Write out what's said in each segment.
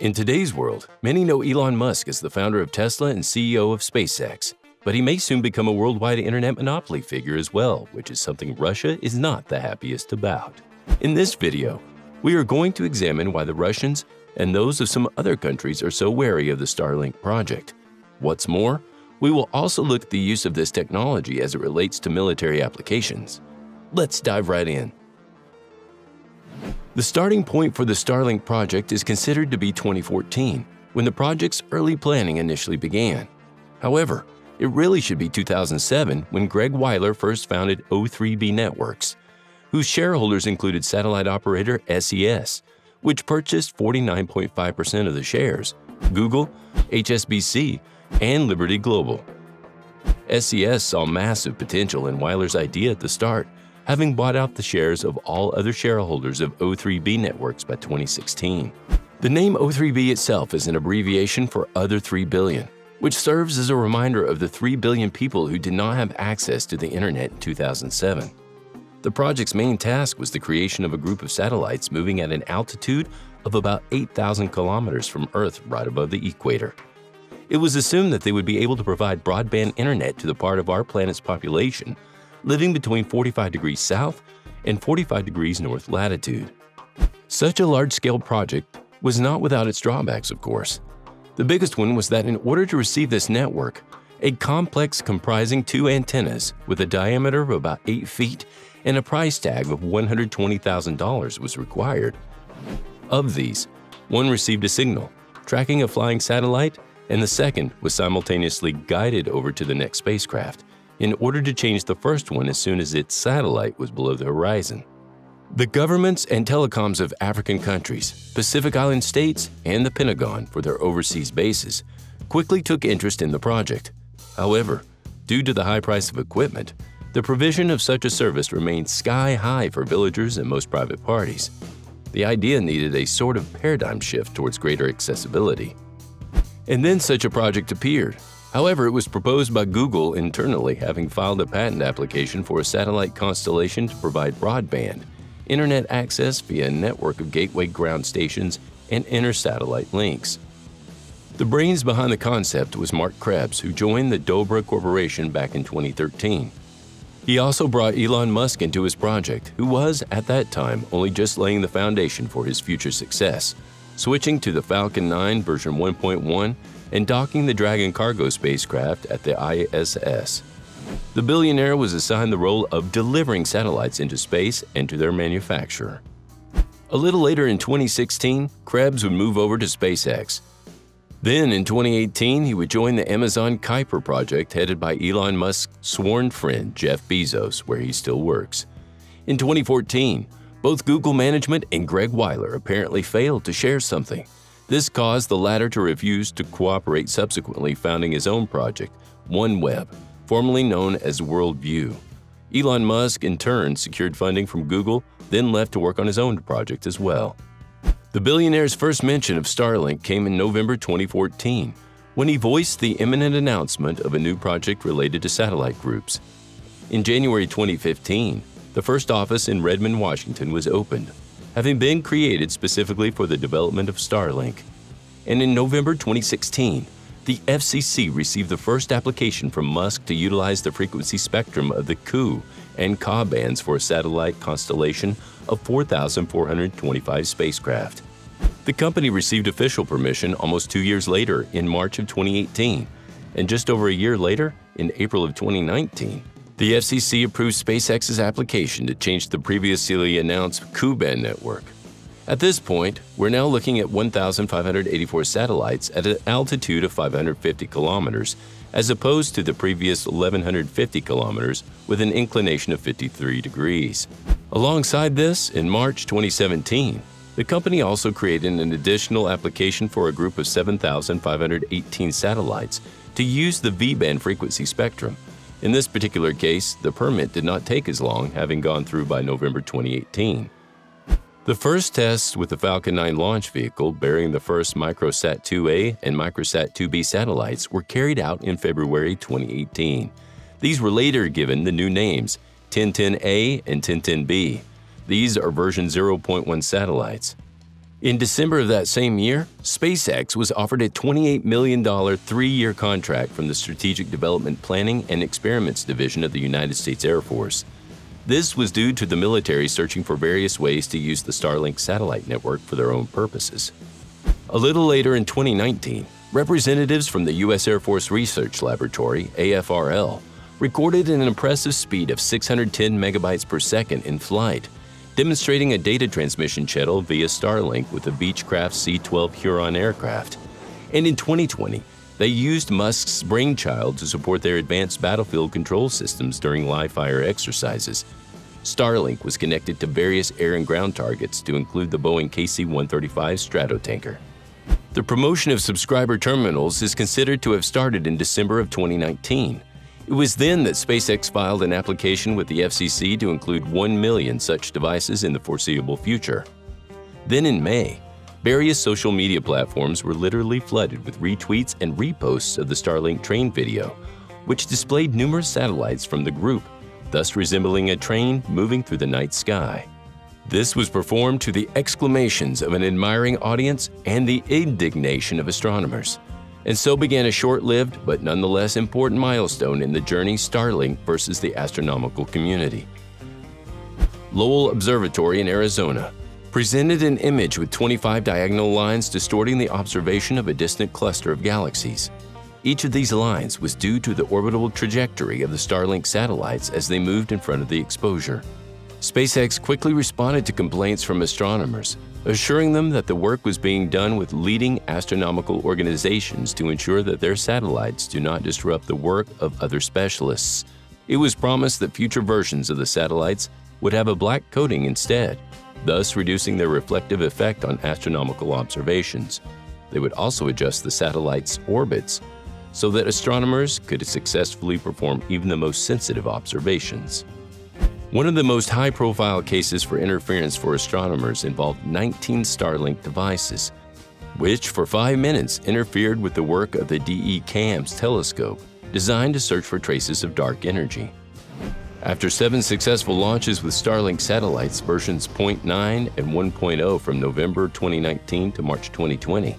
In today's world, many know Elon Musk as the founder of Tesla and CEO of SpaceX, but he may soon become a worldwide internet monopoly figure as well, which is something Russia is not the happiest about. In this video, we are going to examine why the Russians and those of some other countries are so wary of the Starlink project. What's more, we will also look at the use of this technology as it relates to military applications. Let's dive right in. The starting point for the Starlink project is considered to be 2014, when the project's early planning initially began. However, it really should be 2007 when Greg Wyler first founded O3B Networks, whose shareholders included satellite operator SES, which purchased 49.5% of the shares, Google, HSBC, and Liberty Global. SES saw massive potential in Wyler's idea at the start, having bought out the shares of all other shareholders of O3B Networks by 2016. The name O3B itself is an abbreviation for Other 3 Billion, which serves as a reminder of the 3 billion people who did not have access to the internet in 2007. The project's main task was the creation of a group of satellites moving at an altitude of about 8,000 kilometers from Earth right above the equator. It was assumed that they would be able to provide broadband internet to the part of our planet's population living between 45 degrees south and 45 degrees north latitude. Such a large-scale project was not without its drawbacks, of course. The biggest one was that in order to receive this network, a complex comprising 2 antennas with a diameter of about 8 feet and a price tag of $120,000 was required. Of these, one received a signal, tracking a flying satellite, and the second was simultaneously guided over to the next spacecraft, in order to change the first one as soon as its satellite was below the horizon. The governments and telecoms of African countries, Pacific Island states, and the Pentagon for their overseas bases quickly took interest in the project. However, due to the high price of equipment, the provision of such a service remained sky high for villagers and most private parties. The idea needed a sort of paradigm shift towards greater accessibility. And then such a project appeared. However, it was proposed by Google internally, having filed a patent application for a satellite constellation to provide broadband, internet access via a network of gateway ground stations and inter-satellite links. The brains behind the concept was Mark Krebs, who joined the Dobra Corporation back in 2013. He also brought Elon Musk into his project, who was, at that time, only just laying the foundation for his future success, switching to the Falcon 9 version 1.1 and docking the Dragon cargo spacecraft at the ISS. The billionaire was assigned the role of delivering satellites into space and to their manufacturer. A little later in 2016, Krebs would move over to SpaceX. Then in 2018, he would join the Amazon Kuiper project headed by Elon Musk's sworn friend Jeff Bezos, where he still works. In 2014, both Google management and Greg Wyler apparently failed to share something. This caused the latter to refuse to cooperate, subsequently founding his own project, OneWeb, formerly known as WorldView. Elon Musk, in turn, secured funding from Google, then left to work on his own project as well. The billionaire's first mention of Starlink came in November 2014, when he voiced the imminent announcement of a new project related to satellite groups. In January 2015, the first office in Redmond, Washington was opened, having been created specifically for the development of Starlink. And in November 2016, the FCC received the first application from Musk to utilize the frequency spectrum of the Ku and Ka bands for a satellite constellation of 4,425 spacecraft. The company received official permission almost 2 years later in March of 2018, and just over a year later, in April of 2019, the FCC approved SpaceX's application to change the previously announced Ku-band network. At this point, we're now looking at 1,584 satellites at an altitude of 550 kilometers, as opposed to the previous 1,150 kilometers with an inclination of 53 degrees. Alongside this, in March 2017, the company also created an additional application for a group of 7,518 satellites to use the V-band frequency spectrum. In this particular case, the permit did not take as long, having gone through by November 2018. The first tests with the Falcon 9 launch vehicle bearing the first Microsat 2A and Microsat 2B satellites were carried out in February 2018. These were later given the new names Tintin A and Tintin B. These are version 0.1 satellites. In December of that same year, SpaceX was offered a $28 million three-year contract from the Strategic Development Planning and Experiments Division of the United States Air Force. This was due to the military searching for various ways to use the Starlink satellite network for their own purposes. A little later in 2019, representatives from the U.S. Air Force Research Laboratory, AFRL, recorded an impressive speed of 610 megabytes per second in flight, demonstrating a data transmission channel via Starlink with the Beechcraft C-12 Huron aircraft. And in 2020, they used Musk's brainchild to support their advanced battlefield control systems during live fire exercises. Starlink was connected to various air and ground targets to include the Boeing KC-135 Stratotanker. The promotion of subscriber terminals is considered to have started in December of 2019. It was then that SpaceX filed an application with the FCC to include 1 million such devices in the foreseeable future. Then in May, various social media platforms were literally flooded with retweets and reposts of the Starlink train video, which displayed numerous satellites from the group, thus resembling a train moving through the night sky. This was performed to the exclamations of an admiring audience and the indignation of astronomers. And so began a short-lived but nonetheless important milestone in the journey Starlink versus the astronomical community. Lowell Observatory in Arizona presented an image with 25 diagonal lines distorting the observation of a distant cluster of galaxies. Each of these lines was due to the orbital trajectory of the Starlink satellites as they moved in front of the exposure. SpaceX quickly responded to complaints from astronomers, assuring them that the work was being done with leading astronomical organizations to ensure that their satellites do not disrupt the work of other specialists. It was promised that future versions of the satellites would have a black coating instead, thus reducing their reflective effect on astronomical observations. They would also adjust the satellites' orbits so that astronomers could successfully perform even the most sensitive observations. One of the most high-profile cases for interference for astronomers involved 19 Starlink devices, which for 5 minutes interfered with the work of the DE CAMS telescope, designed to search for traces of dark energy. After 7 successful launches with Starlink satellites versions 0.9 and 1.0 from November 2019 to March 2020,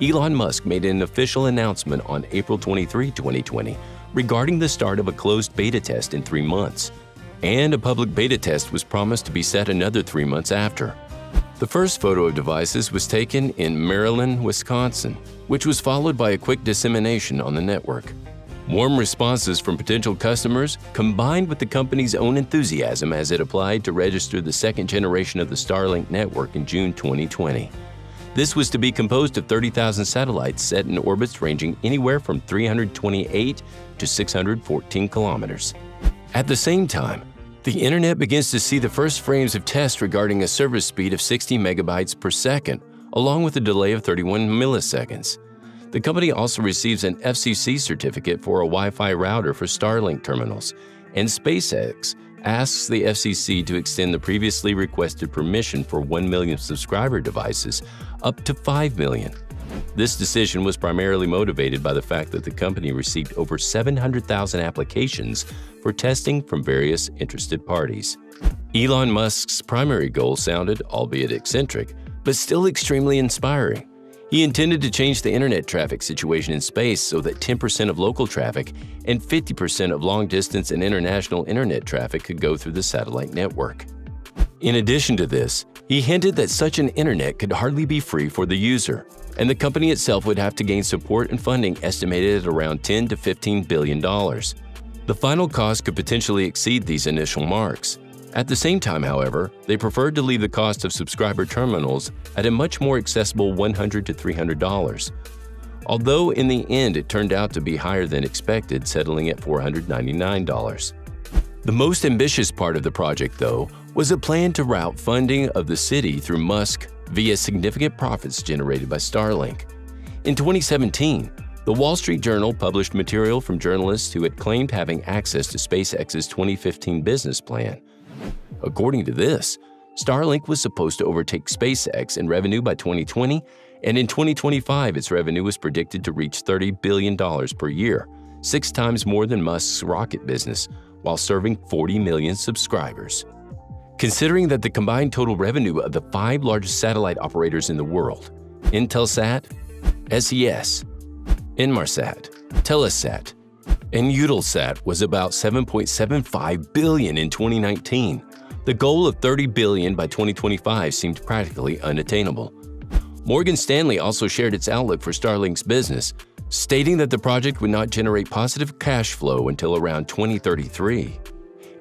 Elon Musk made an official announcement on April 23, 2020, regarding the start of a closed beta test in 3 months. And a public beta test was promised to be set another 3 months after. The first photo of devices was taken in Maryland, Wisconsin, which was followed by a quick dissemination on the network. Warm responses from potential customers, combined with the company's own enthusiasm as it applied to register the second generation of the Starlink network in June 2020. This was to be composed of 30,000 satellites set in orbits ranging anywhere from 328 to 614 kilometers. At the same time, the internet begins to see the first frames of tests regarding a service speed of 60 megabytes per second, along with a delay of 31 milliseconds. The company also receives an FCC certificate for a Wi-Fi router for Starlink terminals, and SpaceX asks the FCC to extend the previously requested permission for 1 million subscriber devices up to 5 million. This decision was primarily motivated by the fact that the company received over 700,000 applications for testing from various interested parties. Elon Musk's primary goal sounded, albeit eccentric, but still extremely inspiring. He intended to change the internet traffic situation in space so that 10% of local traffic and 50% of long-distance and international internet traffic could go through the satellite network. In addition to this, he hinted that such an internet could hardly be free for the user, and the company itself would have to gain support and funding estimated at around $10 to $15 billion. The final cost could potentially exceed these initial marks. At the same time, however, they preferred to leave the cost of subscriber terminals at a much more accessible $100 to $300. Although in the end it turned out to be higher than expected, settling at $499. The most ambitious part of the project, though, was a plan to route funding of the city through Musk via significant profits generated by Starlink. In 2017, the Wall Street Journal published material from journalists who had claimed having access to SpaceX's 2015 business plan. According to this, Starlink was supposed to overtake SpaceX in revenue by 2020, and in 2025 its revenue was predicted to reach $30 billion per year, 6 times more than Musk's rocket business, while serving 40 million subscribers. Considering that the combined total revenue of the 5 largest satellite operators in the world, Intelsat, SES, Inmarsat, Telesat, and Eutelsat, was about $7.75 billion in 2019, the goal of $30 billion by 2025 seemed practically unattainable. Morgan Stanley also shared its outlook for Starlink's business, stating that the project would not generate positive cash flow until around 2033.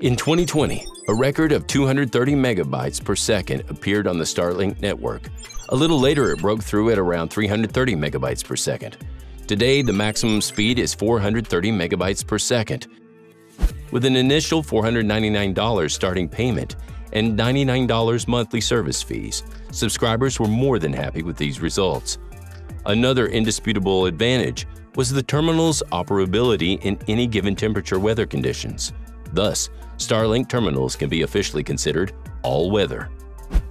In 2020, a record of 230 megabytes per second appeared on the Starlink network. A little later, it broke through at around 330 megabytes per second. Today, the maximum speed is 430 megabytes per second, with an initial $499 starting payment and $99 monthly service fees. Subscribers were more than happy with these results. Another indisputable advantage was the terminal's operability in any given temperature weather conditions. Thus, Starlink terminals can be officially considered all-weather.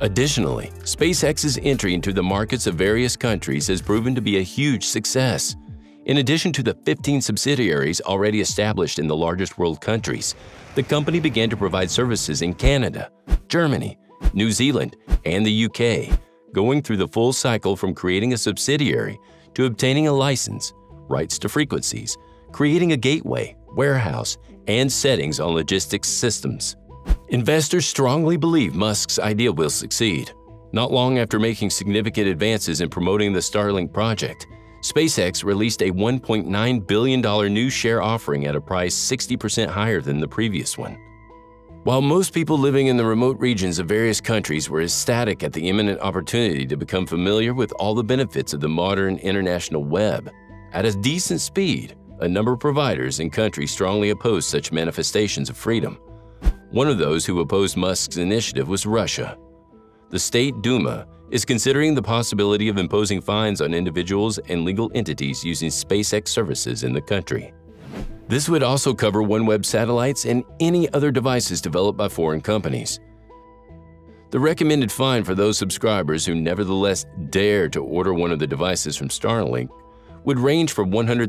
Additionally, SpaceX's entry into the markets of various countries has proven to be a huge success. In addition to the 15 subsidiaries already established in the largest world countries, the company began to provide services in Canada, Germany, New Zealand, and the UK, going through the full cycle from creating a subsidiary to obtaining a license, rights to frequencies, creating a gateway, warehouse, and settings on logistics systems. Investors strongly believe Musk's idea will succeed. Not long after making significant advances in promoting the Starlink project, SpaceX released a $1.9 billion new share offering at a price 60% higher than the previous one. While most people living in the remote regions of various countries were ecstatic at the imminent opportunity to become familiar with all the benefits of the modern international web, at a decent speed, a number of providers and countries strongly opposed such manifestations of freedom. One of those who opposed Musk's initiative was Russia. The State Duma is considering the possibility of imposing fines on individuals and legal entities using SpaceX services in the country. This would also cover OneWeb satellites and any other devices developed by foreign companies. The recommended fine for those subscribers who nevertheless dare to order one of the devices from Starlink would range from $130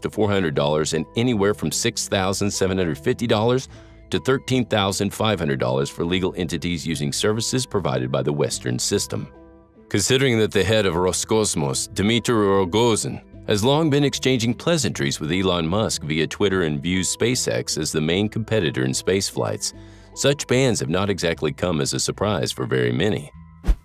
to $400 and anywhere from $6,750 to $13,500 for legal entities using services provided by the Western system. Considering that the head of Roscosmos, Dmitry Rogozin, has long been exchanging pleasantries with Elon Musk via Twitter and views SpaceX as the main competitor in space flights, such bans have not exactly come as a surprise for very many.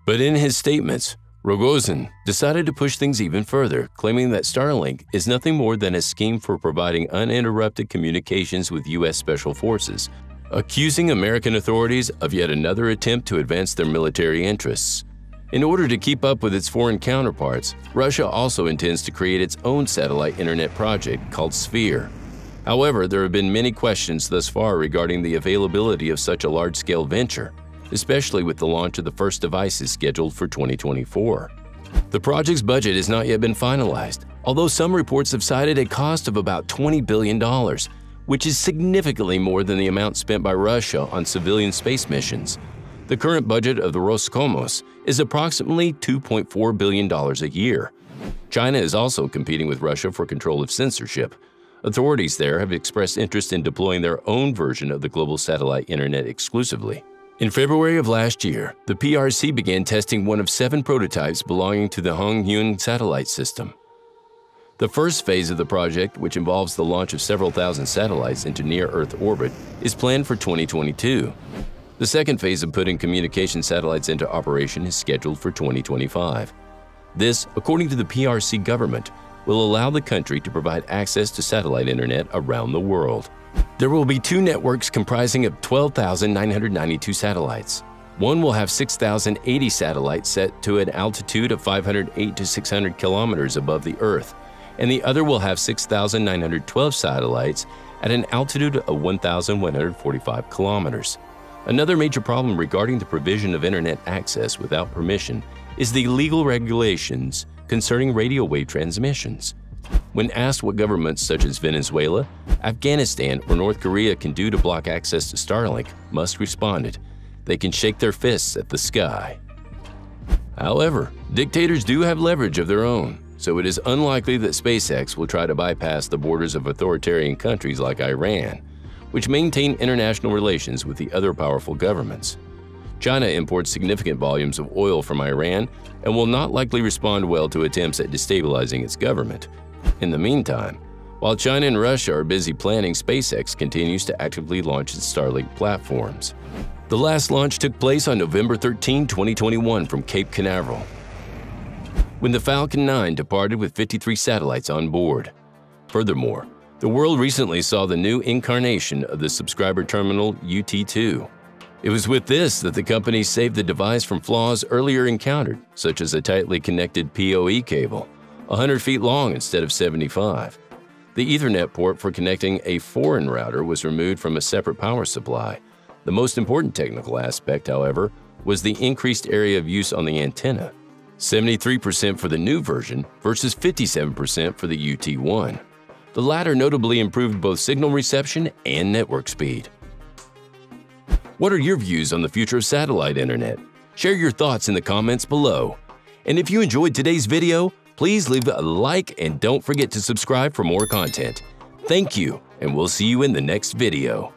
But in his statements, Rogozin decided to push things even further, claiming that Starlink is nothing more than a scheme for providing uninterrupted communications with U.S. Special Forces, accusing American authorities of yet another attempt to advance their military interests. In order to keep up with its foreign counterparts, Russia also intends to create its own satellite internet project called Sphere. However, there have been many questions thus far regarding the availability of such a large-scale venture, especially with the launch of the first devices scheduled for 2024. The project's budget has not yet been finalized, although some reports have cited a cost of about $20 billion, which is significantly more than the amount spent by Russia on civilian space missions. The current budget of the Roscosmos is approximately $2.4 billion a year. China is also competing with Russia for control of censorship. Authorities there have expressed interest in deploying their own version of the global satellite internet exclusively. In February of last year, the PRC began testing one of 7 prototypes belonging to the Hongyun satellite system. The first phase of the project, which involves the launch of several thousand satellites into near-Earth orbit, is planned for 2022. The second phase of putting communication satellites into operation is scheduled for 2025. This, according to the PRC government, will allow the country to provide access to satellite internet around the world. There will be 2 networks comprising of 12,992 satellites. One will have 6,080 satellites set to an altitude of 508 to 600 kilometers above the Earth, and the other will have 6,912 satellites at an altitude of 1,145 kilometers. Another major problem regarding the provision of internet access without permission is the legal regulations concerning radio wave transmissions. When asked what governments such as Venezuela, Afghanistan, or North Korea can do to block access to Starlink, Musk responded, "They can shake their fists at the sky." However, dictators do have leverage of their own, so it is unlikely that SpaceX will try to bypass the borders of authoritarian countries like Iran, which maintain international relations with the other powerful governments. China imports significant volumes of oil from Iran and will not likely respond well to attempts at destabilizing its government. In the meantime, while China and Russia are busy planning, SpaceX continues to actively launch its Starlink platforms. The last launch took place on November 13, 2021 from Cape Canaveral, when the Falcon 9 departed with 53 satellites on board. Furthermore, the world recently saw the new incarnation of the subscriber terminal UT2. It was with this that the company saved the device from flaws earlier encountered, such as a tightly connected PoE cable, 100 feet long instead of 75. The Ethernet port for connecting a foreign router was removed from a separate power supply. The most important technical aspect, however, was the increased area of use on the antenna, 73% for the new version versus 57% for the UT1. The latter notably improved both signal reception and network speed. What are your views on the future of satellite internet? Share your thoughts in the comments below. And if you enjoyed today's video, please leave a like and don't forget to subscribe for more content. Thank you, and we'll see you in the next video.